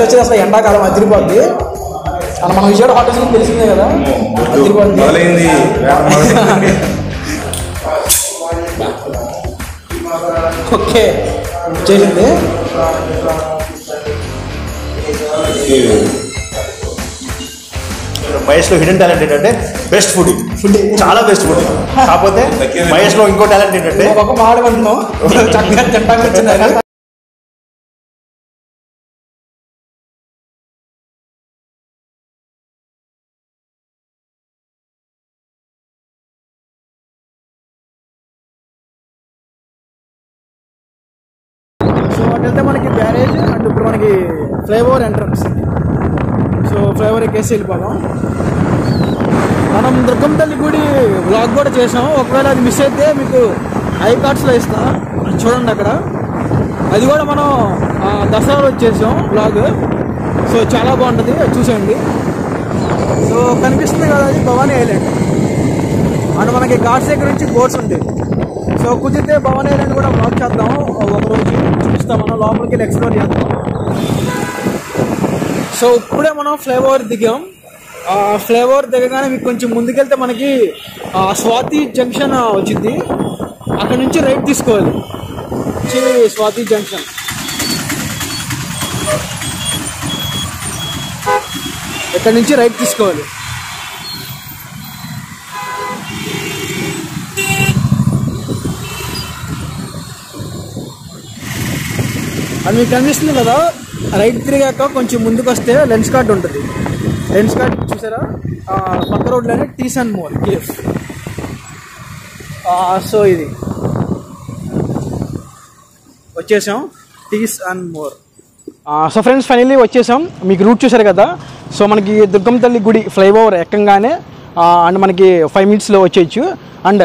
Next వచ్చేది అసలు ఎండాకాలం అదిరిపోద్ది అలా మన విజయవాడ హోటల్స్ తెలిసిందే కదా అదిరిపోద్ది. ఓకే చేసింది మహేష్లో హిడెన్ టాలెంట్ ఏంటంటే బెస్ట్ ఫుడ్ ఫుడ్ చాలా బెస్ట్ ఫుడ్. కాకపోతే మహేష్లో ఇంకో టాలెంట్ ఏంటంటే ఒక మాడమంటున్నాం చక్కగా తింటానికి వచ్చిందా మనకి బ్యారేజ్ అండ్ ఇప్పుడు మనకి ఫ్లైఓవర్ ఎంట్రన్స్. సో ఫ్లైఓవర్ ఎక్కేసి వెళ్ళిపోదాం. మనం దుర్గం తల్లి గుడి బ్లాగ్ కూడా చేసాం, ఒకవేళ అది మిస్ అయితే మీకు ఐ కార్డ్స్లో ఇస్తాం చూడండి అక్కడ. అది కూడా మనం దసరాలో వచ్చేసాం బ్లాగ్, సో చాలా బాగుంటుంది చూసేయండి. సో కనిపిస్తుంది కదా అది భవానీ ఐలాండ్ అండ్ మనకి ఘాట్స్ దగ్గర నుంచి బోట్స్ ఉంటాయి. సో కుదిరితే భవానీ ఐలాండ్ కూడా బ్లాగ్ చేద్దాం ఒకరోజు, చూపిస్తాం మనం లోపలికి వెళ్ళి ఎక్స్ప్లోర్ చేద్దాం. సో ఇప్పుడే మనం ఫ్లైఓవర్ దిగాం. ఫ్లైఓవర్ దిగగానే మీకు కొంచెం ముందుకెళ్తే మనకి స్వాతి జంక్షన్ వచ్చింది, అక్కడ నుంచి రైట్ తీసుకోవాలి స్వాతి జంక్షన్. ఇక్కడ నుంచి రైట్ తీసుకోవాలి. అది మీకు కనిపిస్తుంది కదా, రైట్ తిరిగాక కొంచెం ముందుకు వస్తే లెన్స్ కార్ట్ ఉంటుంది. లెన్స్ కార్ట్ చూసారా పక్క రోడ్లోనే teas and more cafe. So ఇది వచ్చేసాం teas and more. So friends finally వచ్చేసాం, మీకు రూట్ చూసారు కదా. సో మనకి దుర్గమ్మ తల్లి గుడి ఫ్లైఓవర్ ఎక్కంగానే అండ్ మనకి 5 minutesలో వచ్చేయచ్చు. అండ్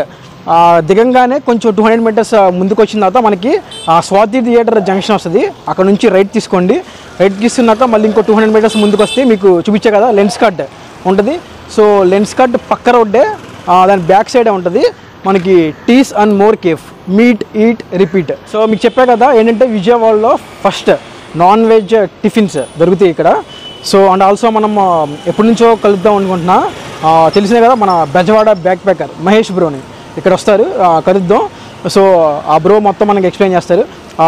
దిగంగానే కొంచెం 200 meters ముందుకు వచ్చిన తర్వాత మనకి స్వాతి థియేటర్ జంక్షన్ వస్తుంది, అక్కడ నుంచి రైట్ తీసుకోండి. రైట్ తీసుకున్నాక మళ్ళీ ఇంకో 200 meters ముందుకు వస్తే మీకు చూపించే కదా లెన్స్ కార్ట్ ఉంటుంది. సో లెన్స్ కార్ట్ పక్క రోడ్డే, దాని బ్యాక్ సైడే ఉంటుంది మనకి teas and more cafe, meet eat repeat. So మీకు చెప్పే కదా ఏంటంటే విజయవాడలో ఫస్ట్ నాన్ వెజ్ టిఫిన్స్ దొరుకుతాయి ఇక్కడ. సో అండ్ ఆల్సో మనం ఎప్పటి నుంచో కలుద్దాం అనుకుంటున్నా, తెలిసినా కదా మన బెజవాడ బ్యాక్ ప్యాకర్ మహేష్ బ్రోని ఇక్కడ వస్తారు కలుద్దాం. సో ఆ బ్రో మొత్తం మనకి ఎక్స్ప్లెయిన్ చేస్తారు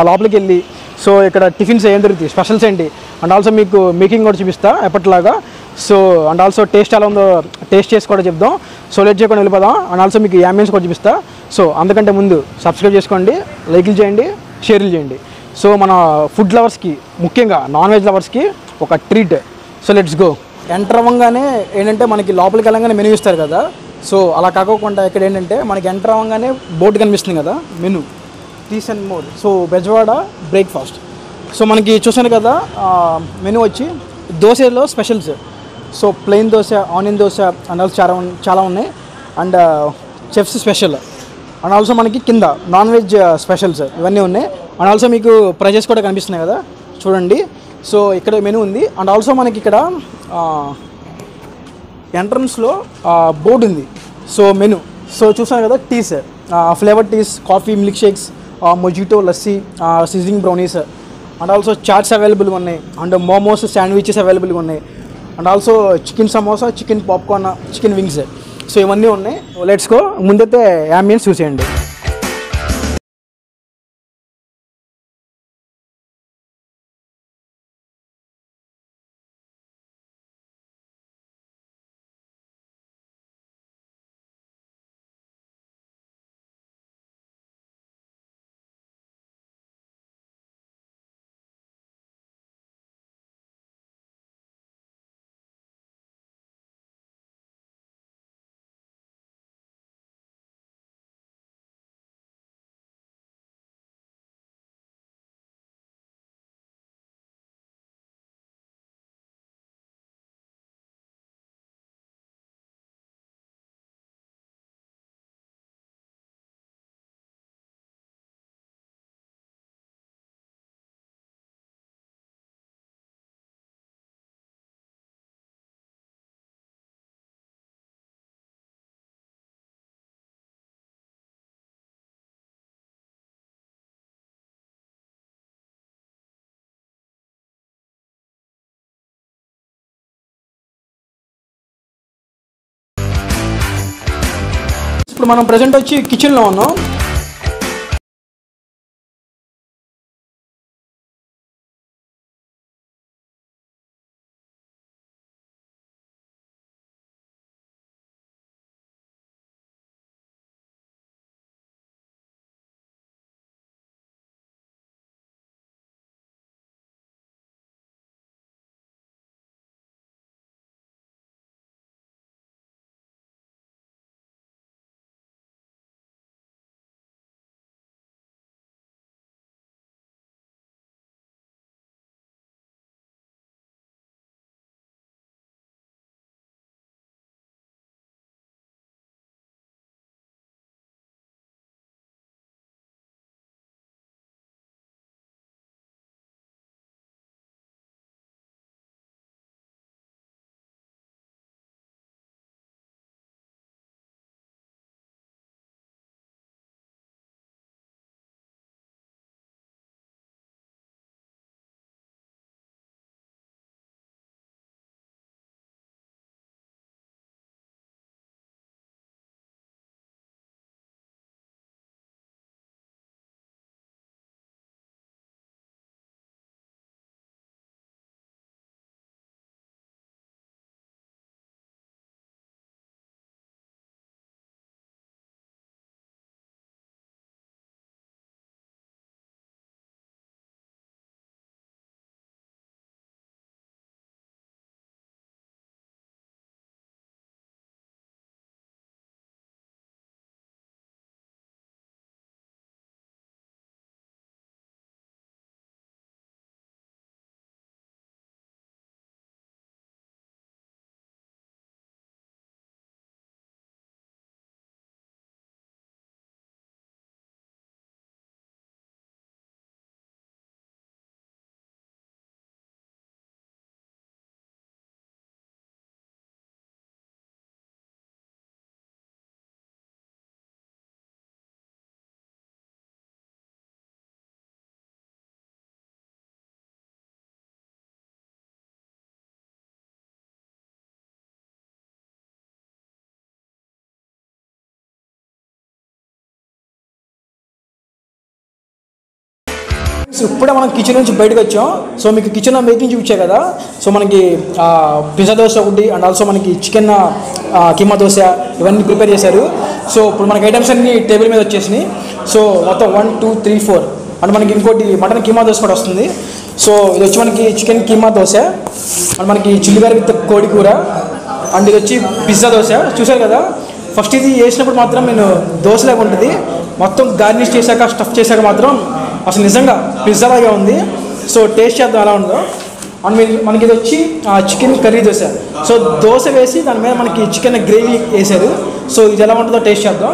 లోపలికి వెళ్ళి. సో ఇక్కడ టిఫిన్స్ ఏం దొరుకుతాయి, స్పెషల్స్ ఏంటి అండ్ ఆల్సో మీకు మేకింగ్ కూడా చూపిస్తా ఎప్పటిలాగా. సో అండ్ ఆల్సో టేస్ట్ ఎలా ఉందో టేస్ట్ చేసి కూడా చెప్దాం. సో లేట్ చేయకుండా వెళ్ళిపోదాం అండ్ ఆల్సో మీకు యాంబియన్స్ కూడా చూపిస్తా. సో అందుకంటే ముందు సబ్స్క్రైబ్ చేసుకోండి, లైక్లు చేయండి, షేర్లు చేయండి. సో మన ఫుడ్ లవర్స్కి ముఖ్యంగా నాన్ వెజ్ లవర్స్కి ఒక treat. So let's go. Enter అవ్వగానే ఏంటంటే మనకి లోపలికి వెళ్ళంగానే మెనూ ఇస్తారు కదా, సో అలా కాకోకుండా ఇక్కడ ఏంటంటే మనకి ఎంటర్ అవ్వగానే బోర్డు కనిపిస్తుంది కదా menu teas and more. So Bezawada breakfast. So మనకి చూసాను కదా మెనూ వచ్చి దోశలో specials. So plain dosa, onion dosa and also చాలా ఉన్నాయి and chef's special and also మనకి కింద నాన్ వెజ్ స్పెషల్స్ ఇవన్నీ ఉన్నాయి. అండ్ ఆల్సో మీకు ప్రైజెస్ కూడా కనిపిస్తున్నాయి కదా చూడండి. సో ఇక్కడ మెనూ ఉంది అండ్ ఆల్సో మనకి ఇక్కడ ఎంట్రన్స్లో బోర్డు ఉంది. సో మెనూ సో చూసాను కదా teas, flavour teas, coffee, milk shakes, mojito, lassi, sizzling brownies and also charts అవైలబుల్గా ఉన్నాయి అండ్ మోమోస్, శాండ్విచెస్ అవైలబుల్గా ఉన్నాయి and also chicken samosa, chicken popcorn, chicken wings. So ఇవన్నీ ఉన్నాయి. లెట్స్ గో, ముందైతే యాంబియన్స్ చూసేయండి. ఇప్పుడు మనం ప్రెజెంట్ వచ్చి కిచెన్ లో ఉన్నాం. ఇప్పుడే మనం కిచెన్ నుంచి బయటకు వచ్చాం. సో మీకు కిచెన్ మేకింగ్ చూపించే కదా. సో మనకి పిజ్జా దోశ ఒకటి అండ్ ఆల్సో మనకి చికెన్ కిమా దోశ ఇవన్నీ ప్రిపేర్ చేశారు. సో ఇప్పుడు మనకి ఐటమ్స్ అన్ని టేబుల్ మీద వచ్చేసినాయి. సో మొత్తం 1 2 3 4 అండ్ మనకి ఇంకోటి మటన్ కీమా దోశ కూడా వస్తుంది. సో ఇది వచ్చి మనకి చికెన్ కీమా దోశ అండ్ మనకి చిల్లి గారి విత్ కోడి కూర అండ్ ఇది వచ్చి పిజ్జా దోశ. చూసారు కదా, ఫస్ట్ ఇది వేసినప్పుడు మాత్రం నేను దోశలాగా ఉంటుంది, మొత్తం గార్నిష్ చేశాక స్టఫ్ చేశాక మాత్రం అసలు నిజంగా పిజ్జాలాగా ఉంది. సో టేస్ట్ చేద్దాం ఎలా ఉందో. అండ్ మనకి ఇది వచ్చి chicken curry dosa. So dosa వేసి దాని మీద మనకి చికెన్ గ్రేవీ వేసారు. సో ఇది ఎలా ఉంటుందో టేస్ట్ చేద్దాం.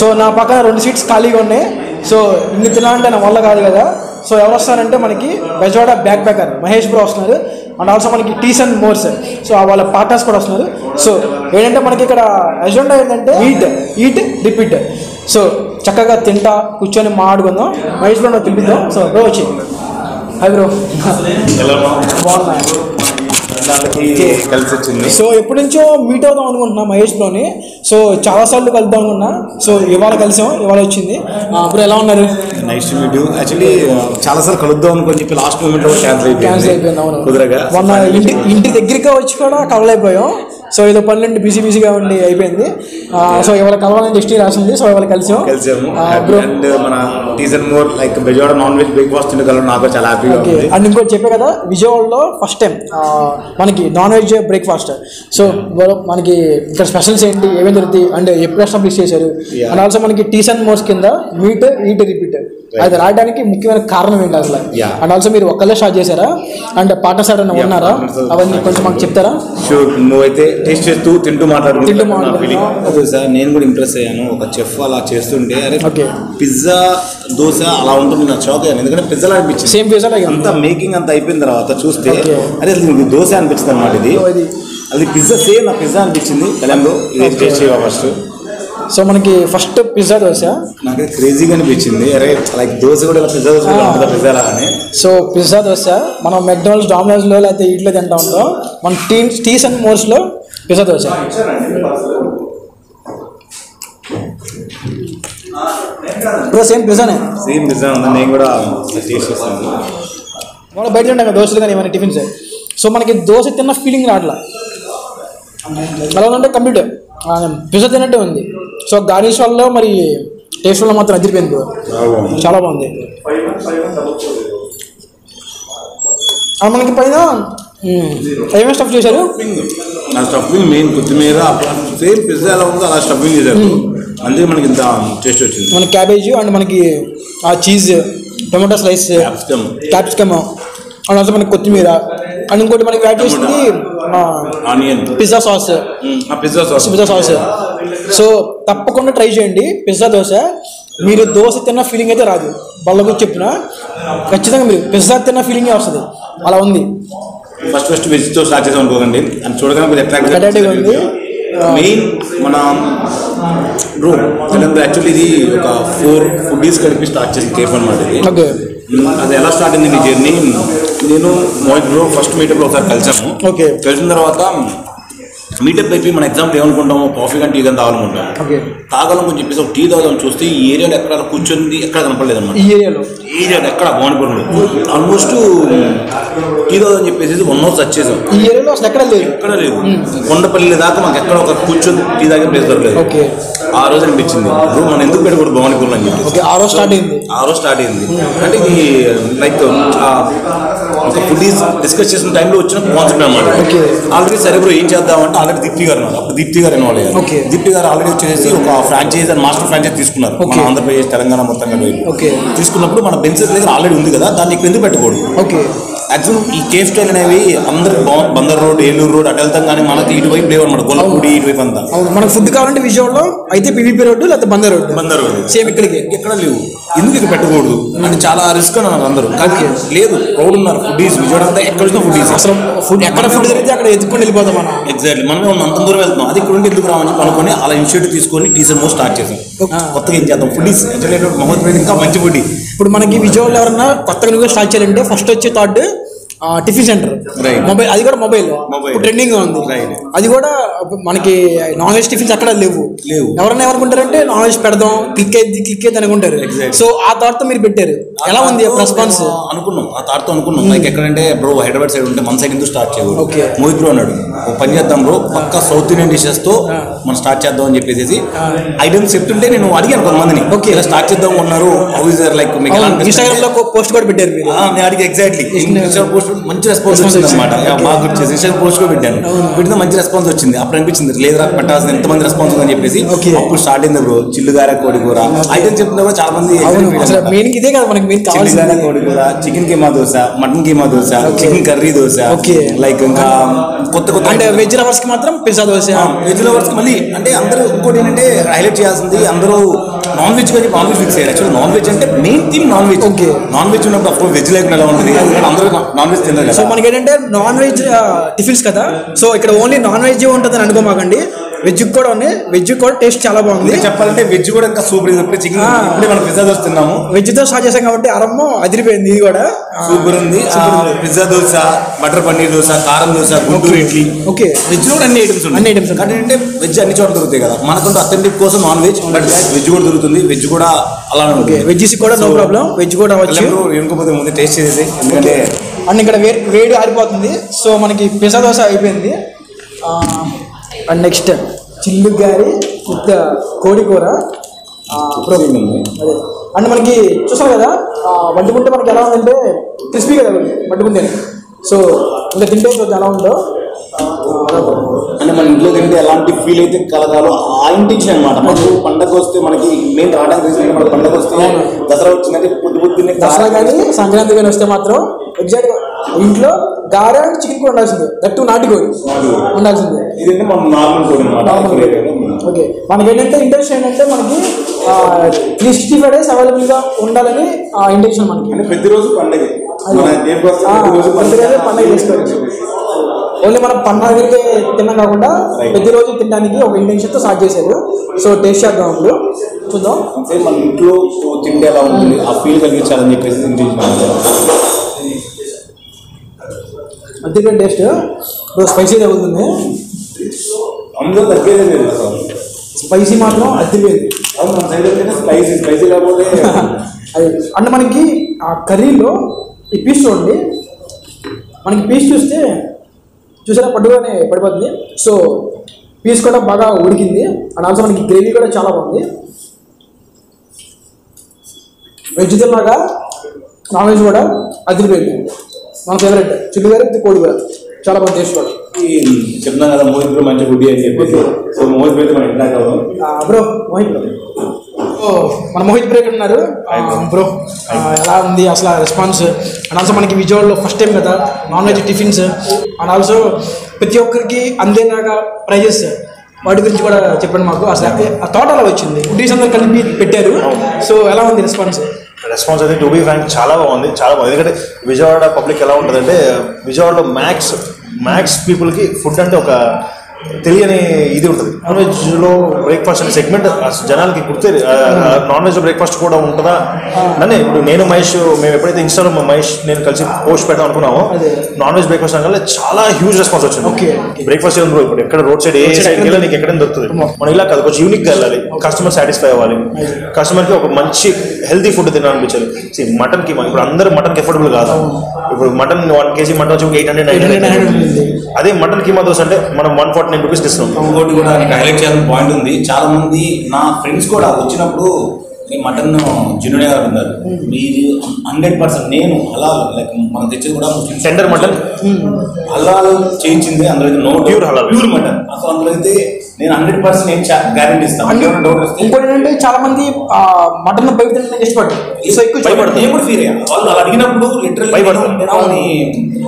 సో నా పక్కన 2 సీట్స్ ఖాళీగా ఉన్నాయి. సో ఇన్ని తినాలంటే నా వల్ల కాదు కదా. సో ఎవరు వస్తారంటే మనకి Vijayawada back packer Mahesh bro వస్తున్నారు అండ్ ఆల్సో మనకి teas and more sir. So వాళ్ళ పార్ట్నర్స్ కూడా వస్తున్నారు. సో ఏంటంటే మనకి ఇక్కడ ఎజెండా ఏంటంటే ఈట్ రిపీట్. సో చక్కగా తింటా కూర్చొని మాట్లాడుకుందాం. మహేష్ బ్రో తింపిద్దాం. సో బ్రో వచ్చి హాయ్ బ్రో. సో ఎప్పటి నుంచో మీట్ అవుదాం అనుకుంటున్నా మహేష్ బ్రోని. సో చాలాసార్లు కలుద్దాం అనుకున్నా. సో ఇవాళ కలిసాం, ఇవాళ వచ్చింది. ఇప్పుడు ఎలా ఉన్నారు? Nice to meet you. Actually చాలాసార్లు కలుద్దాం అనుకుని చెప్పి లాస్ట్ మూమెంట్ లో క్యాన్సిల్ అయిపోయింది. అవును కుదరగా మొన్న ఇంటి దగ్గరికి వచ్చి కూడా కలవలేకపోయాం. సో ఏదో పనులంటే బిజీగా ఉండి అయిపోయింది. సో ఇవాళ కలవాలని లిస్ట్ రాసింది. సో ఇవాళ కలిసాము. అండ్ మన teas and more like Vijayawada non veg big boss తింటే కలవడం నాకు చాలా హ్యాపీగా ఉంది. అండ్ ఇంకోటి చెప్పే కదా, విజయవాడలో ఫస్ట్ టైం మనకి నాన్ వెజ్ బ్రేక్ఫాస్ట్. సో మనకి ఇక్కడ స్పెషల్స్ ఏంటి, ఏమేమి దొరుకుతాయి అండ్ ఎప్పుడు ఎస్టాబ్లిష్ చేశారు అండ్ ఆల్సో మనకి టీస్ అండ్ మోర్స్ కింద మీట్ ఈట్ రిపీట్ అది రాయడానికి ముఖ్యమైన కారణం ఏంటి అసలు అండ్ ఆల్సో మీరు ఒక్కళ్ళే స్టార్ట్ చేశారా అండ్ పార్ట్నర్స్ ఎవరైనా ఉన్నారా, అవన్నీ కొంచెం మాకు చెప్తారా? నువ్వైతే టేస్ట్ చేస్తూ తింటూ మాట్లాడుకుంటూ సార్ నేను కూడా ఇంప్రెస్ అయ్యాను. ఒక చెఫ్ అలా చేస్తుంటే అరే పిజ్జా దోశ అలా ఉంటుంది నా షాక్ అయ్యాను. ఎందుకంటే పిజ్జాలో అనిపించింది, సేమ్ పిజ్జాలో అంతా మేకింగ్ అంతా అయిపోయిన తర్వాత చూస్తే అదే దోశ అనిపించింది అనమాట. ఇది అది పిజ్జా సేమ్ నా పిజ్జా అనిపించింది. తెలంగాణలో ఇది టేస్ట్ చేయ ఫస్ట్. సో మనకి ఫస్ట్ పిజ్జా దోశ నాకు క్రేజీగా అనిపించింది. అరే లైక్ దోశ కూడా పిజ్జా దోశ పిజ్జా అని. సో పిజ్జా దోశ మనం మెక్డానల్డ్స్ డామినోస్లో లేకపోతే ఇంట్లో తింటా ఉంటాం. మన టీస్ అండ్ మోర్స్లో పిజ్జా దోశ. బ్రో సేమ్ పిజ్జానే సేమ్ పిజ్జా ఉంది నేను కూడా టేస్ట్ చేశాను మన బయట ఉంటాం దోశలు కానీ ఏమైనా టిఫిన్స్ సో మనకి దోశ తిన్న ఫీలింగ్ రాట్లా అలా ఉంటే కంప్లీట్ పిజ్జా తిన్నట్టే ఉంది సో గార్నిష్ వల్ల మరి టేస్ట్ వల్ల మాత్రం అదిరిపోయింది బ్రో చాలా బాగుంది మనకి పైన ఏమేమి స్టఫ్ చేశారు ఆ స్టఫింగ్ మెయిన్ కొత్తిమీర సేమ్ పిజ్జా ఎలా ఉందో అలా స్టఫింగ్ చేశారు అందుకే మనకి ఇంత టేస్ట్ వచ్చింది మన క్యాబేజ్ అండ్ మనకి ఆ cheese tomato slice capsicum and also మనకి కొత్తిమీర అండ్ ఇంకోటి మనకి యాడ్ చేసింది ఆనియన్ పిజ్జా సాస్ సో తప్పకుండా ట్రై చేయండి పిజ్జా దోశ మీరు దోశ తిన్న ఫీలింగ్ అయితే రాదు బల్లకొచ్చి చెప్పిన ఖచ్చితంగా మీరు పిజ్జా తిన్న ఫీలింగే వస్తుంది అలా ఉంది ఫస్ట్ వెజ్తో స్టార్ట్ చేసాం అనుకోకండి అని చూడగానే అట్రాక్టివ్గా ఉంది మెయిన్ మన రూమ్ యాక్చువల్లీ ఇది ఒక 4 foodies కలిపి స్టార్ట్ చేసిన కేఫ్ అనమాట ఇది అది ఎలా స్టార్ట్ అయింది మీ జర్నీ నేను మోహిత్ బ్రో ఫస్ట్ మీటప్లో ఒకసారి కలిసాము ఓకే కలిసిన తర్వాత మీటప్ అయిపోయి మన ఎగ్జాంపుల్ ఏమనుకుంటాము కాఫీ కానీ టీ కానీ తాగాలనుకుంటాము తాగాలని చెప్పేసి ఒక టీ తాగాలని చూస్తే ఈ ఏరియాలో ఎక్కడ కూర్చుంది ఎక్కడ కనపడలేదు అనమాట ఏరియాలో ఎక్కడ బాగుంటుంది ఆల్మోస్ట్ టీ తాగాలని చెప్పేసి 1 hour సర్చ్ చేసాం ఎక్కడ లేదు కొండపల్లి దాకా మాకు ఎక్కడ ఒక కూర్చొని టీ తాగే ప్లేస్ దొరకలేదు ఆ రోజు అనిపించింది మనం ఎందుకు పెట్టుకోడు భవానిపూర్లో అని చెప్పేసి ఆ రోజు స్టార్ట్ అయింది అంటే ఇది లైక్ ఒక ఫుడ్స్ డిస్కస్ చేసిన టైంలో వచ్చిన కాన్సెప్ట్ అనమాట ఆల్రెడీ సరే బ్రో ఏం చేద్దామంటే ఆల్రెడీ దీప్తి గారు ఉన్నారు అప్పుడు దీప్తి గారు ఇన్వాల్వ్ అయ్యారు దీప్తి గారు ఆల్రెడీ వచ్చేసి ఒక ఫ్రాంచైజ్ అండ్ మాస్టర్ ఫ్రాంచైజ్ తీసుకున్నారు మన ఆంధ్రప్రదేశ్ తెలంగాణ మొత్తంగా తీసుకున్నప్పుడు మన బెంచెస్ దగ్గర ఆల్రెడీ ఉంది కదా దాన్ని ఇక్కడ ఎందుకు పెట్టుకోడు యాక్చువల్ ఈ కేఫ్ స్టైల్ అనేవి అందరు బందర్ రోడ్ ఏలూరు రోడ్ అటు వెళ్తాం కానీ మనకి ఇటువైపు లేవు అనమాట గొల్లపూడి ఇటువైపు అంతా మనకు ఫుడ్ కావాలంటే విజయవాడలో అయితే పివిపి రోడ్డు లేకపోతే బందర్ రోడ్ సేమ్ ఇక్కడికి ఎక్కడ లేవు ఎందుకు ఇక్కడ పెట్టకూడదు అని చాలా రిస్క్ అన్నారు అందరూ కానీ లేదు క్రౌడ్ ఉన్నారు ఫుడీస్ విజయవాడ అంతా ఎక్కడ ఫుడీస్ అసలు ఫుడ్ ఎక్కడ ఫుడ్ జరిగితే అక్కడ ఎత్తుకొని వెళ్ళిపోతాం మనం ఎగ్జాక్ట్లీ మనం అంత దూరం వెళ్తాం అది ఇక్కడ నుండి ఎందుకు రావని అనుకుని అలా ఇనిషియేటివ్ తీసుకొని టీస్ ఎన్ మోర్ స్టార్ట్ చేసాం కొత్తగా ఏం చేద్దాం ఫుడీస్ మహోత్సవం ఇంకా మంచి ఫుడ్ ఇప్పుడు మనకి విజయవాడ ఎవరన్నా కొత్తగా నువ్వు స్టార్ట్ చేయాలంటే ఫస్ట్ వచ్చే థాట్ టిఫిన్ సెంటర్ మొబైల్ అది కూడా మొబైల్ ట్రెండింగ్ గా ఉంది అది కూడా మనకి నాన్ వెజ్ టిఫిన్స్ అక్కడ లేవు ఎవరైనా ఏమనుకుంటారంటే నాన్ వెజ్ పెడదాం క్లిక్ అయితే అనుకుంటారు సో ఆ థాట్తో మీరు పెట్టారు ఎలా ఉంది రెస్పాన్స్ అనుకున్నాం ఆ థాట్తో అనుకున్నాం లైక్ ఎక్కడంటే బ్రో హైదరాబాద్ సైడ్ ఉంటే మన సైడ్ ఎందుకు స్టార్ట్ చేయకూడదు మోహిత్ బ్రో అన్నాడు పని చేద్దాం బ్రో పక్క సౌత్ ఇండియన్ డిషెస్ తో మనం స్టార్ట్ చేద్దాం అని చెప్పేసి ఐటమ్స్ చెప్తుంటే నేను అడిగాను కొంతమందిని ఓకే ఇలా స్టార్ట్ చేద్దాం అన్నారు లైక్ ఇన్స్టాగ్రామ్ లో పోస్ట్ కూడా పెట్టారు ఎగ్జాక్ట్లీ పోస్ట్ మంచి రెస్పాన్స్ వచ్చింది అనమాట బాగా వచ్చేసి పోస్ట్ కూడా పెట్టాను పెట్టిన మంచి రెస్పాన్స్ వచ్చింది అప్పుడు అనిపించింది లేదా పెట్టాల్సిన ఎంతమంది రెస్పాన్స్ అని చెప్పేసి అప్పుడు స్టార్ట్ అయింది బ్రో చిల్లుగార కోడికూర ఐటమ్స్ చెప్తున్నా కూడా చాలా మంది ఇదే కదా మనకి చిల్లుగార కోడికూర chicken keema dosa mutton keema dosa chicken curry dosa like ఇంకా కొత్త అంటే వెజ్ లవర్స్ కి మాత్రం పిజ్జా దోశ వెజ్ లవర్స్ కి మళ్ళీ అంటే అందరూ ఇంకోటి ఏంటంటే హైలైట్ చేయాల్సింది అందరూ నాన్ వెజ్ కానీ నాన్ వెజ్ ఫిక్స్ అయ్యారు యాక్చువల్ నాన్ వెజ్ అంటే మెయిన్ థింగ్ నాన్ వెజ్ ఉన్నప్పుడు అప్పుడు వెజ్ లేకుండా ఎలా ఉంటుంది అందరూ నాన్ వెజ్ సో మనకి ఏంటంటే నాన్ వెజ్ టిఫిన్స్ కదా సో ఇక్కడ ఓన్లీ నాన్ వెజ్ ఉంటుంది అని అనుకోమాకండి వెజ్ కూడా ఉన్నాయి వెజ్ కూడా టేస్ట్ చాలా బాగుంది చెప్పాలంటే వెజ్ కూడా ఇంకా సూపర్ చికెన్ మనం పిజ్జా దోశ తిన్నాము వెజ్ తో స్టార్ట్ చేసాం కాబట్టి అరమ్మ అదిరిపోయింది ఇది కూడా సూపర్ ఉంది పిజ్జా దోశ బటర్ పన్నీర్ దోశ కారం దోశ గుంటూరు ఇడ్లీ ఓకే వెజ్ కూడా అన్ని ఐటమ్స్ అంటే వెజ్ అన్ని చోట్ల దొరుకుతాయి కదా మనకు అథెంటిక్ కోసం నాన్ వెజ్ బట్ వెజ్ కూడా దొరుకుతుంది వెజ్ కూడా అలానే ఉంటుంది వెజ్ కూడా నో ప్రాబ్లం వెజ్ కూడా అవ్వచ్చు ఇంకోపోతే ముందు టేస్ట్ చేసేది ఎందుకంటే అండ్ ఇక్కడ వేడి ఆరిపోతుంది సో మనకి పిజ్జా దోశ అయిపోయింది అండ్ నెక్స్ట్ చిల్లు గారి విత్ కోడికూర ప్రోటీన్ ఉంది అదే అండ్ మనకి చూసాం కదా వండుకుంటే మనకి ఎలా ఉందంటే క్రిస్పీ కదా వండుకుంటే సో ఇంకా తింటే కొంచెం ఎలా ఉందో అంటే మన ఇంట్లో తింటే ఎలాంటి ఫీల్ అయితే కలగాలో ఆ ఇంటెన్షన్ అనమాట మనకు పండగ వస్తే మనకి మెయిన్ రావడానికి పండగ వస్తే దసరా వచ్చిందంటే పొద్దున్నే దసరా కానీ సంక్రాంతి కానీ వస్తే మాత్రం ఎగ్జాక్ట్గా ఇంట్లో గార చికెన్ కూడా ఉండాల్సిందే దట్టు నాటుకోడి ఉండాల్సిందే ఓకే మనకి ఏంటంటే ఇంటెన్షన్ ఏంటంటే మనకి 365 డేస్ అవైలబుల్ గా ఉండాలని ఆ ఇంటెన్షన్ మనకి ప్రతిరోజు పండుగ చేసుకోవచ్చు ఓన్లీ మనం పండుగ తిన్నాం కాకుండా ప్రతిరోజు తినడానికి ఒక ఇంటెన్షన్ తో స్టార్ట్ చేశారు సో టేస్ట్ చేద్దాం అప్పుడు చూద్దాం మన ఇంట్లో తిండి ఎలా ఉంటుంది ఆ ఫీల్ కలిగించాలని చెప్పేసి అంతేకాదు టేస్ట్ స్పైసీ తగ్గుతుంది అందులో తగ్గేదే లేదు స్పైసీ మాత్రం అద్దెలేదు स्पैसी स्पैसी अंत मन की करी पीस चूँगी मन की पीस चूस्ते चूसा पड़ने पड़पी सो पीस बागा उड़की अंड आल्सो मन की ग्रेवी चाला बहुत वेज तिना ना वेज अतिरिक्त मैं फेवरेट चिकन करी को चाला बहुत टेस्ट मोहित ब्रो मैं फुडी सो मोहित ब्रो मन मोहित ब्रो ब्रो एला असला रेस्पॉन्स अंड आल्सो मन की विजयवाड़ा फस्ट टाइम कदा non veg tiffins and also प्रति ओक्करिकी अंदेनागा प्राइजेस వాటి గురించి కూడా చెప్పండి మాకు అసలు ఆ థాట్ అలా వచ్చింది ఫుడ్స్ అందరూ కలిపి పెట్టారు సో ఎలా ఉంది రెస్పాన్స్ రెస్పాన్స్ అయితే టు బి ఫ్రాంక్ చాలా బాగుంది చాలా బాగుంది ఎందుకంటే విజయవాడ పబ్లిక్ ఎలా ఉంటదంటే విజయవాడలో మ్యాక్స్ పీపుల్ కి ఫుడ్ అంటే ఒక తెలియని ఇది ఉంటుంది నాన్ వెజ్లో బ్రేక్ఫాస్ట్ అనే సెగ్మెంట్ జనాలకి గుర్తే నాన్ వెజ్ బ్రేక్ఫాస్ట్ కూడా ఉంటుందా అని ఇప్పుడు నేను మహేష్ మేము ఎప్పుడైతే ఇన్స్టాలో మహేష్ నేను కలిసి పోస్ట్ పెడతాం అనుకున్నామో నాన్ వెజ్ బ్రేక్ఫాస్ట్ అనగానే చాలా హ్యూజ్ రెస్పాన్స్ వచ్చింది బ్రేక్ఫాస్ట్ ఏం ఇప్పుడు ఎక్కడ రోడ్ సైడ్ ఏ సైడ్కి వెళ్ళినా నీకు ఎక్కడైనా దొరుకుతుంది మనం ఇలా కాదు కొంచెం యూనిక్గా వెళ్ళాలి కస్టమర్ సాటిస్ఫై అవ్వాలి కస్టమర్కి ఒక మంచి హెల్తీ ఫుడ్ తినాలనిపించాలి మటన్కి ఇప్పుడు అందరూ మటన్కి ఎఫోర్డబుల్ కాదు ఇప్పుడు మటన్ 1 కేజీ మటన్ వచ్చి 800 అదే మటన్ కీమా దోశ అంటే మనం 149 రూపీస్ ఇస్తున్నాం ఇంకోటి కూడా నాకు హైలైట్ చేయాలని పాయింట్ ఉంది చాలా మంది నా ఫ్రెండ్స్ కూడా వచ్చినప్పుడు మటన్ జిన్నుడే అన్నారు మీరు 100% నేను హలాల్ లైక్ మనం తెచ్చేది కూడా సెంటర్ మటన్ హలాల్ చేయించింది అందులో అయితే నో ప్యూర్ హలాల్ ప్యూర్ మటన్ అసలు అందులో అయితే నేను 100% ఏం గ్యారెంటీ ఇస్తాను ఎవరైనా డౌట్ వస్తే ఇంకోటి అంటే చాలా మంది మటన్ బయట తినడానికి ఇష్టపడతారు సో ఎక్కువ భయపడతారు ఏమో ఫీల్ అయ్యారు వాళ్ళు అలా అడిగినప్పుడు లిటరల్లీ భయపడతారు నేను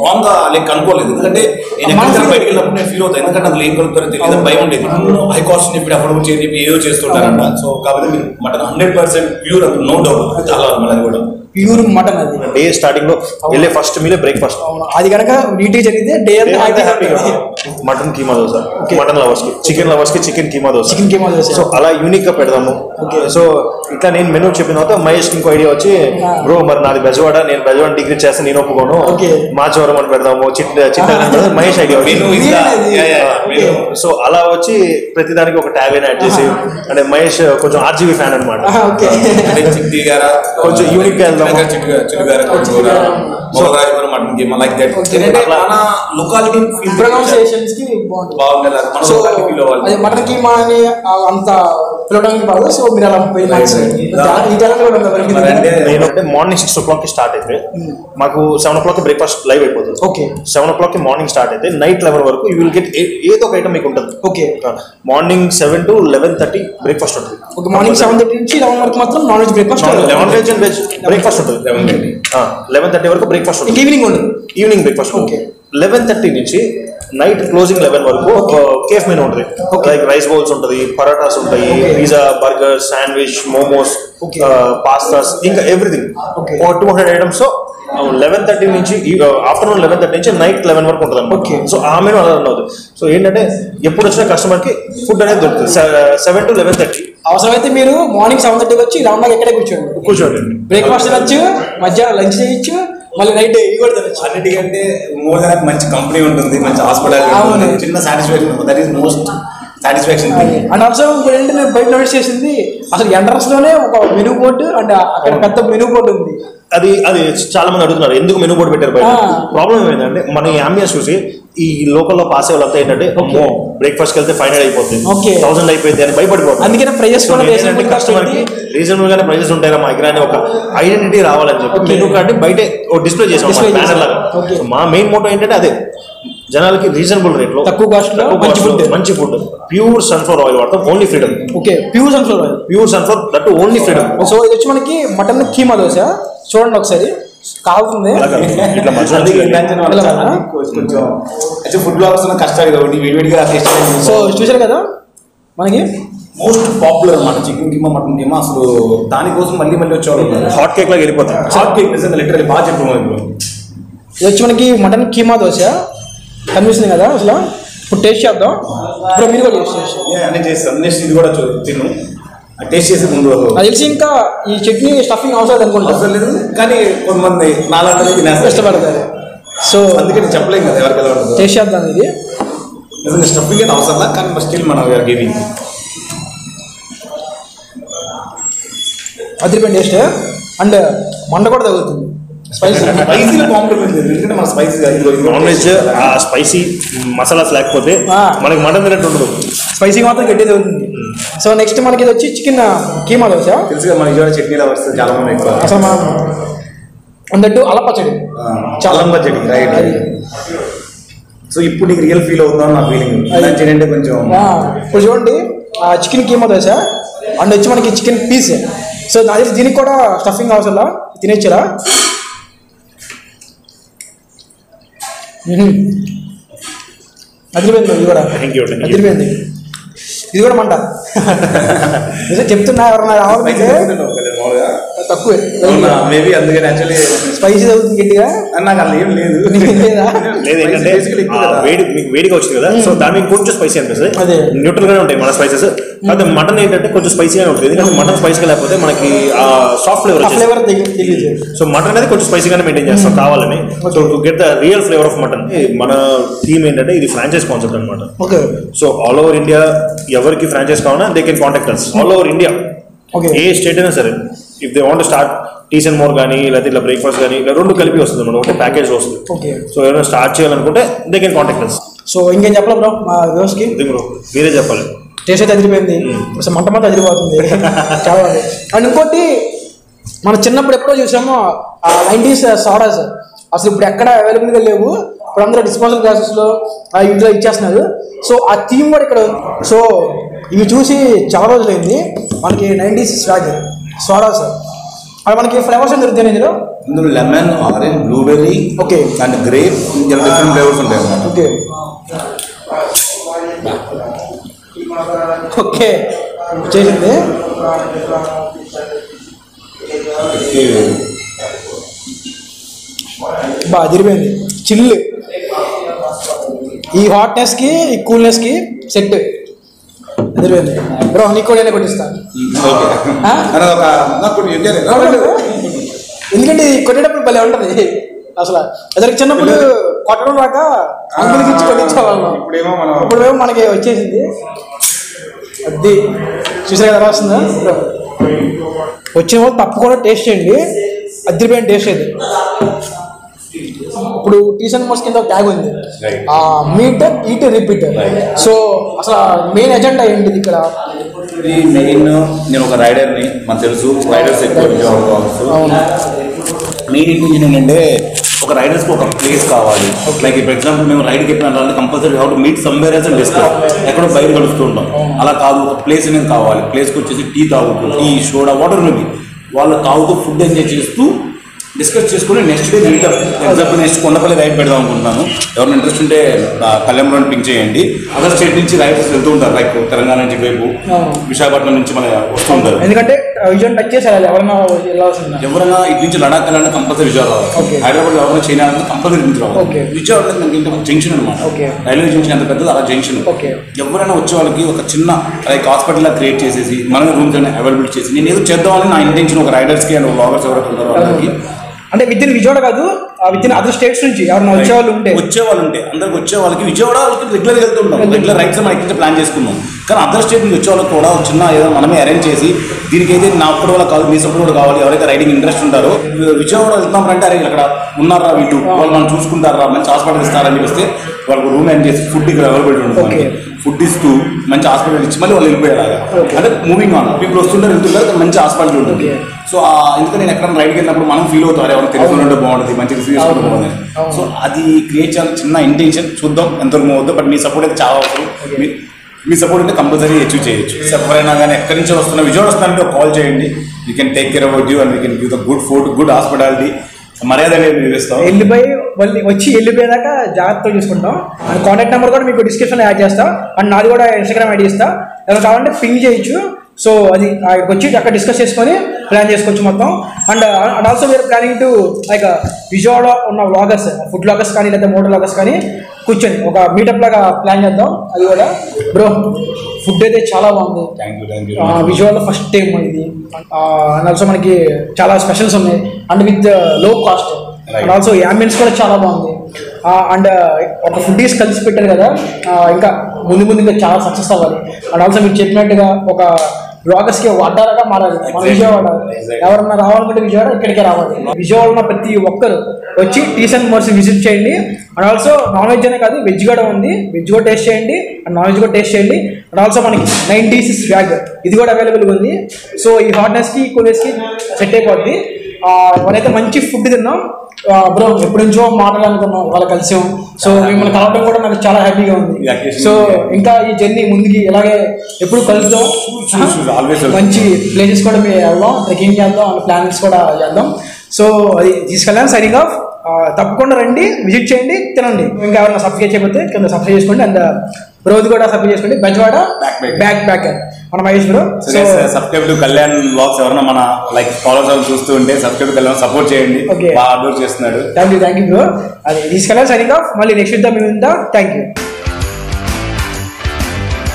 రాంగ్ గా లైక్ అనుకోలేదు ఎందుకంటే నేను ఎక్కడ బయటికి వెళ్ళినప్పుడు నేను ఫీల్ అవుతాను ఎందుకంటే అందులో ఏం కలుపుతారో తెలియదు భయం ఉండేది హై కాస్ట్ చెప్పి అఫోర్డబుల్ చేసి ఏదో చేస్తుంటారంట సో కాబట్టి మీరు mutton 100% pure and no doubt చాలా మనది కూడా ప్యూర్ మటన్ అది డే స్టార్టింగ్ లో వెళ్ళే ఫస్ట్ మీల్ బ్రేక్ఫాస్ట్ అది గనక నీట్ జరిగితే డే అంతా హ్యాపీగా mutton keema dosa mutton lovers కి చికెన్ కీమా దోశ సో అలా యూనిక్ గా పెడతాము సో ఇట్లా నేను మెనూ చెప్పిన తర్వాత మహేష్ కి ఇంకో ఐడియా వచ్చి బ్రో మరి నాది బెజవాడ నేను బెజవాడ డిగ్రీ చేస్తాను నేను ఒప్పుకోను మాచవరం అని పెడదాము చిన్న మహేష్ ఐడియా సో అలా వచ్చి ప్రతిదానికి ఒక ట్యాగ్ అయినా యాడ్ చేసి అంటే మహేష్ కొంచెం ఆర్జీవి ఫ్యాన్ అనమాట కొంచెం యూనిక్ గా మటన్ కీమా అని అంత పిలవడానికి బాగా సో మీరు అలా అంటే మార్నింగ్ 6 o'clock కి స్టార్ట్ అయితే మాకు 7 o'clock బ్రేక్ఫాస్ట్ లైవ్ అయిపోతుంది ఓకే 7 o'clock మార్నింగ్ స్టార్ట్ అయితే నైట్ 11 వరకు యూ విల్ గెట్ ఏదో ఒక ఐటమ్ మీకు ఉంటుంది ఓకే మార్నింగ్ 7 to 11:30 బ్రేక్ఫాస్ట్ ఉంటుంది ఓకే మార్నింగ్ 7:30 నుంచి 11 వరకు మాత్రం non veg breakfast non veg and veg breakfast ఉంటుంది 11:30 వరకు బ్రేక్ఫాస్ట్ ఉంటుంది ఈవినింగ్ ఉంటుంది ఈవినింగ్ బ్రేక్ఫాస్ట్ ఓకే 11:30 నుంచి నైట్ క్లోజింగ్ 11 వరకు కేఫ్ మెనూ ఉంటుంది లైక్ రైస్ బౌల్స్ ఉంటుంది పరాటాస్ ఉంటాయి pizza burger sandwich momos pastas ఇంకా ఎవ్రీథింగ్ 200 ఐటమ్స్ 11:30 నుంచి ఆఫ్టర్నూన్ 11:30 నుంచి నైట్ 11 వరకు ఉంటుంది అన్నమాట సో ఆ మెనూ అలా రన్ అవుతుంది సో ఏంటంటే ఎప్పుడు వచ్చిన కస్టమర్కి ఫుడ్ అనేది దొరుకుతుంది 7 to 11:30 అవసరమైతే మీరు మార్నింగ్ 7:30 వచ్చి రామ్నాగ్ ఎక్కడే కూర్చోండి బ్రేక్ఫాస్ట్ తినచ్చు మధ్యాహ్నం లంచ్ చేయొచ్చు మళ్ళీ నైట్ ఇవి కూడా తినచ్చు అన్నిటికంటే మోదానికి మంచి కంపెనీ ఉంటుంది మంచి హాస్పిటల్ చిన్న satisfaction that is most satisfaction and also ఏంటి నేను బయట నోటీస్ చేసింది అసలు ఎంట్రన్స్లోనే ఒక మెనూ బోర్డు అండ్ అక్కడ పెద్ద మెనూ బోర్డు ఉంది అది అది చాలా మంది అడుగుతున్నారు ఎందుకు మెనూ బోర్డు పెట్టారు బయట ప్రాబ్లం ఏంటంటే మన ఈ అంబియన్స్ చూసి ఈ లోకల్లో పాస్ అయ్యే వాళ్ళంతా ఏంటంటే బ్రేక్ఫాస్ట్ వెళ్తే 500 అయిపోతుంది 1000 అయిపోయింది అని భయపడిపోతుంది అందుకనే ప్రైజెస్ కూడా కస్టమర్ కి రీజనబుల్ గానే ప్రైజెస్ ఉంటాయి మా దగ్గర అని ఒక ఐడెంటిటీ రావాలని చెప్పి మెనూ కార్డు బయటే డిస్ప్లే చేసాం బ్యానర్ లాగా మా మెయిన్ మోటో ఏంటంటే అదే జనాలకి రీజనబుల్ రేట్ లో తక్కువ కాస్ట్ లో మంచి ఫుడ్ ప్యూర్ సన్ఫ్లవర్ ఆయిల్ వాడతాం only freedom okay pure sunflower that only freedom so ఇది వచ్చి మనకి మటన్ కీమా దోశ చూడండి ఒకసారి కావుతుంది ఫుడ్ బ్లాగ్స్ కష్టాలు కాబట్టి వేడివేడిగా సో చూశారు కదా మనకి మోస్ట్ పాపులర్ మన చికెన్ కీమా మటన్ కీమా అసలు దానికోసం మళ్ళీ వచ్చేవాళ్ళు హాట్ కేక్ లాగా వెళ్ళిపోతారు హాట్ కేక్ లిటరల్లీ బాగా చెప్పాము ఇది వచ్చి మనకి మటన్ కీమా దోశ కనిపిస్తుంది కదా అసలు ఇప్పుడు టేస్ట్ చేద్దాం ఇప్పుడు మీరు కూడా చేస్తాను ఇది కూడా తిను టేస్ట్ చేసే ముందు తెలిసి ఇంకా ఈ చట్నీ స్టఫింగ్ అవసరం అనుకుంటా అవసరం లేదు కానీ కొంతమంది నాలుగు ఇష్టపడతారు సో అందుకే నేను చెప్పలేము కదా ఎవరికి ఎలా ఉంటుంది టేస్ట్ చేద్దాం ఇది స్టఫింగ్ అయితే అవసరం కానీ స్టిల్ మనం గేవింగ్ అది డిపెండ్ చేస్తే అండ్ మండ కూడా తగ్గుతుంది స్పైసీ స్పైసీలో కాంప్లిమెంట్ లేదు ఎందుకంటే మన స్పైసీ నాన్ వెజ్ ఆ స్పైసీ మసాలాస్ లేకపోతే మనకి మటన్ తినట్టు ఉండదు స్పైసీ మాత్రం గట్టిగా తగ్గుతుంది. సో నెక్స్ట్ మనకి ఇది వచ్చి చికెన్ కీమా దోశ తెలుసుగా మన ఇవాళ చట్నీ లవర్స్ చాలా మంది ఎక్కువ అసలు మనం అందట్టు అలా పచ్చడి చాలా పచ్చడి రైట్. సో ఇప్పుడు నీకు రియల్ ఫీల్ అవుతుందని నా ఫీలింగ్ ఏంటంటే కొంచెం ఇప్పుడు చూడండి చికెన్ కీమా దోశ అండ్ వచ్చి మనకి చికెన్ పీస్. సో అది దీనికి కూడా స్టఫింగ్ అవసరంలా తినేచ్చరా అదిరిపోయింది ఇది కూడా అదిరిపోయింది ఇది కూడా మంట నిజం చెప్తున్నా ఎవరన్నా రావాలంటే తక్కువే మేబీ అందుకని యాక్చువల్లీ స్పైసీ అవుతుంది గట్టిగా నాకు అలా ఏం లేదు వేడిగా వచ్చింది కదా సో దానికి కొంచెం స్పైసీ అనిపిస్తుంది అదే న్యూట్రల్ గానే ఉంటాయి మన స్పైసెస్ అయితే మటన్ ఏంటంటే కొంచెం స్పైసీగానే ఉంటుంది ఎందుకంటే మటన్ స్పైసీగా లేకపోతే మనకి సాఫ్ట్ ఫ్లేవర్ తెలియదు సో మటన్ అనేది కొంచెం స్పైసీగానే మెయింటైన్ చేస్తాం కావాలని so to get the real flavour of mutton మన థీమ్ ఏంటంటే ఇది ఫ్రాంచైజ్ కాన్సెప్ట్ అనమాట. Okay so all over India ఎవరికి ఫ్రాంచైజ్ కావాలన్నా they can contact us all over India ఏ స్టేట్ అయినా సరే if they want start teas and more కానీ లేకపోతే ఇలా బ్రేక్ఫాస్ట్ కానీ ఇలా రెండు కలిపి వస్తుంది మనం ఒకటే ప్యాకేజ్ వస్తుంది. ఓకే సో ఏమైనా స్టార్ట్ చేయాలనుకుంటే they can contact us. So ఇంకేం చెప్పాలి బ్రో మా వ్యూవర్స్కి బ్రో మీరే చెప్పాలి టేస్ట్ అయితే అదిరిపోయింది అసలు మంట మంట అదిరిపోతుంది చాలా బాగుంది. అండ్ ఇంకోటి మనం చిన్నప్పుడు ఎప్పుడో చూసామో 90s సోడాస్ అసలు ఇప్పుడు ఎక్కడ అవైలబుల్గా లేవు ఇప్పుడు అందరూ డిస్పోజల్ గ్లాసెస్లో ఇంట్లో ఇచ్చేస్తున్నారు. సో ఆ థీమ్ కూడా ఇక్కడ ఉంది. సో ఇవి చూసి చాలా రోజులైంది మనకి 90s స్వాగ్ సోడాస్ అవి మనకి ఫ్లేవర్స్ దొరుకుతాయి ఇందులో ఇందులో lemon orange blueberry okay and grape ఇలా డిఫరెంట్ ఫ్లేవర్స్ ఉంటాయి ఓకే ఓకే చేసింది బాగా జరిపోయింది చిల్లు ఈ హాట్నెస్కి ఈ కూల్నెస్కి సెట్ జరిపోయింది బ్రో నీకు నేనే కొట్టిస్తాను ఎందుకంటే ఇది కొట్టేటప్పుడు భలే ఉంటుంది అసలు అసలు చిన్నప్పుడు కొట్టడం రాక అంగులకి ఇచ్చి కొట్టించేవాళ్ళం ఇప్పుడేమో మనకి వచ్చేసింది అది చూసే కదా వస్తుందా వచ్చిన వాళ్ళు తప్పకుండా టేస్ట్ చేయండి అదిరిపోయిన టేస్ట్ అయితే ఇప్పుడు టీస్ అండ్ మోర్స్ కింద ఒక ట్యాగ్ ఉంది మీట్ ఈట్ రిపీట్. సో అసలు మెయిన్ ఎజెండా ఏంటిది ఇక్కడ మెయిన్ నేను ఒక రైడర్ని మనకు తెలుసు రైడర్స్ ఎక్కువ మెయిన్ ఇంటెన్షన్ ఏంటంటే ఒక రైడర్స్కి ఒక ప్లేస్ కావాలి లైక్ ఫర్ ఎగ్జాంపుల్ మేము రైడ్కి వెళ్ళిన compulsory how to meet somewhere as and discuss ఎక్కడో బయట కలుస్తూ ఉంటాం అలా కాదు ఒక ప్లేస్ అనేది కావాలి ప్లేస్కి వచ్చేసి టీ తాగుతూ టీ సోడా వాటర్ ఉంది వాళ్ళు తాగుతూ ఫుడ్ ఎంజాయ్ చేస్తూ డిస్కస్ చేసుకుని next day meetup example next Kondapalli ride పెడదాం అనుకుంటున్నాను ఎవరైనా ఇంట్రెస్ట్ ఉంటే కళ్యాణంలో పింక్ చేయండి అదర్ స్టేట్ నుంచి రైడర్స్ వెళ్తూ ఉంటారు లైక్ తెలంగాణ నుంచి వైపు విశాఖపట్నం నుంచి మన వస్తూ ఉంటారు ఎందుకంటే ఎవరైనా ఇటు నుంచి లడాక్ వెళ్ళాలంటే కంపల్సరీ విజయవాడ హైదరాబాద్ ఎవరైనా చైనా కంపల్సరీ నుంచి రావాలి విజయవాడ జంక్షన్ అనమాట రైల్వే జంక్షన్ ఎంత పెద్దది అలా జంక్షన్ ఎవరైనా వచ్చే వాళ్ళకి ఒక చిన్న లైక్ హాస్పిటల్ లా క్రియేట్ చేసేసి మన రూమ్స్ అన్ని అవైలబుల్ చేసి నేను ఏదో చేద్దామని నా ఇంటెన్షన్ ఒక రైడర్స్కి అండ్ బ్లాగర్స్ ఎవరైతే ఉంటారో వాళ్ళకి అంటే విత్ ఇన్ విజయవాడ కాదు విత్ ఇన్ అదర్ స్టేట్స్ నుంచి ఎవరైనా వచ్చేవాళ్ళు ఉంటే అందరికి వచ్చే వాళ్ళకి విజయవాడ వాళ్ళకి రెగ్యులర్గా వెళ్తూ ఉంటాం రెగ్యులర్ రైడ్స్ మనకి ప్లాన్ చేసుకున్నాం కానీ అదర్ స్టేట్ నుంచి వచ్చే వాళ్ళకి కూడా చిన్న ఏదో మనమే అరేంజ్ చేసి దీనికైతే నా ఒక్కడి వల్ల కావాలి మీ సపోర్ట్ కూడా కావాలి ఎవరైతే రైడింగ్ ఇంట్రెస్ట్ ఉంటారో విజయవాడ వెళ్తున్నామంటే అరే అక్కడ ఉన్నారా వీళ్ళు వాళ్ళు మనం చూసుకుంటారా మంచి హాస్పిటల్ ఇస్తారని చెప్పేస్తే వాళ్ళకు రూమ్ అరేంజ్ చేసి ఫుడ్ ఇక్కడ అవైలబిలిటీ ఉంటుంది ఫుడ్ ఇస్తూ మంచి హాస్పిటల్ ఇచ్చి మళ్ళీ వాళ్ళు వెళ్ళిపోయేలాగా అంటే మూవింగ్ ఆన్ ఇప్పుడు వస్తుంటారు వెళ్తుంటారు మంచి హాస్పిటల్ ఉంటుంది. సో ఎందుకంటే నేను ఎక్కడ రైడ్కి వెళ్ళినప్పుడు మనం ఫీల్ అవుతారు ఎవరు తెలుసుకుంటే బాగుంటుంది మంచి రిసీవ్ చేసుకుంటే బాగుంటుంది సో అది క్రియేట్ చేయాలి చిన్న ఇంటెన్షన్ చూద్దాం ఎంతవరకు అవుతుందో బట్ మీ సపోర్ట్ అయితే చాలా అవసరం మీ సపోర్ట్ అయితే కంపల్సరీ అచీవ్ చేయొచ్చు ఎవరైనా కానీ ఎక్కడి నుంచి వస్తున్నా విజయవాడ వస్తున్నారంటే కాల్ చేయండి we can take care about you and we can give the good food good hospitality మర్యాద వెళ్ళిపోయి మళ్ళీ వచ్చి వెళ్ళిపోయేదాకా జాగ్రత్తగా చూసుకుంటాం అండ్ కాంటాక్ట్ నెంబర్ కూడా మీకు డిస్క్రిప్షన్లో యాడ్ చేస్తాం అండ్ నాది కూడా ఇన్స్టాగ్రామ్ యాడ్ చేస్తాం ఎవరు కావాలంటే పింగ్ చేయొచ్చు సో అది ఇక్కడికి వచ్చి అక్కడ డిస్కస్ చేసుకొని ప్లాన్ చేసుకోవచ్చు మొత్తం and and also we are planning to like Vijayawada ఉన్న వ్లాగర్స్ ఫుడ్ వ్లాగర్స్ కానీ లేదా మోటార్ వ్లాగర్స్ కానీ కూర్చొని ఒక మీటప్ లాగా ప్లాన్ చేద్దాం అది కూడా బ్రో ఫుడ్ అయితే చాలా బాగుంది విజయవాడలో ఫస్ట్ టైం ఇది అండ్ ఆల్సో మనకి చాలా స్పెషల్స్ ఉన్నాయి and with low cost and also ambience కూడా చాలా బాగుంది అండ్ ఒక ఫుడ్స్ కలిసి పెట్టారు కదా ఇంకా ముందు ముందు ఇంకా చాలా సక్సెస్ అవ్వాలి అండ్ ఆల్సో మీరు చెప్పినట్టుగా ఒక బ్లాగర్స్ కి అడ్డాలుగా మారాలి. మన విజయవాడ ఎవరన్నా రావాలంటే విజయవాడ ఇక్కడికే రావాలి. విజయవాడ ఉన్న ప్రతి ఒక్కరు వచ్చి టీస్ అండ్ మోర్స్ విజిట్ చేయండి. అండ్ ఆల్సో నాన్ వెజ్ అనే కాదు వెజ్ కూడా ఉంది, వెజ్ కూడా టేస్ట్ చేయండి అండ్ నాన్ వెజ్ కూడా టేస్ట్ చేయండి. అండ్ ఆల్సో మనకి 96 బ్యాగ్ ఇది కూడా అవైలబుల్గా ఉంది. సో ఈ హాట్నెస్కి కూల్నెస్కి సెట్ అయిపోద్ది. మనైతే మంచి ఫుడ్ తిన్నాం బ్రో, ఎప్పటి నుంచో మాట్లాడాలనుకున్నాం వాళ్ళు కలిసి. సో మిమ్మల్ని కలవడం కూడా నాకు చాలా హ్యాపీగా ఉంది. సో ఇంకా ఈ జర్నీ ముందుకి ఇలాగే ఎప్పుడు కలుద్దాం, మంచి ప్లేసెస్ కూడా మేము వెళ్దాం, ట్రెక్కింగ్ చేద్దాం అండ్ ప్లానింగ్స్ కూడా చేద్దాం. సో అది తీసుకెళ్ళాం. Signing off. తప్పకుండా రండి, విజిట్ చేయండి, తినండి. ఇంకా ఎవరైనా సబ్స్క్రైబ్ చేయకపోతే కింద సబ్స్క్రైబ్ చేసుకోండి అండ్ బ్రోది కూడా సబ్స్క్రైబ్ చేసుకోండి. బెజవాడ బ్యాక్ బ్యాక్ మన Mahesh bro. Subscribe to Kalyan vlogs. ఎవరైనా మన లైక్ ఫాలోవర్స్ చూస్తూ ఉంటే సబ్స్క్రైబ్ కళ్యాణ్ సపోర్ట్ చేయండి. బాగా అడ్వైస్ చేస్తున్నాడు. Thank you bro. అది తీసుకెళ్ళాం. Signing off. మళ్ళీ నెక్స్ట్ విద్దాం. Thank you.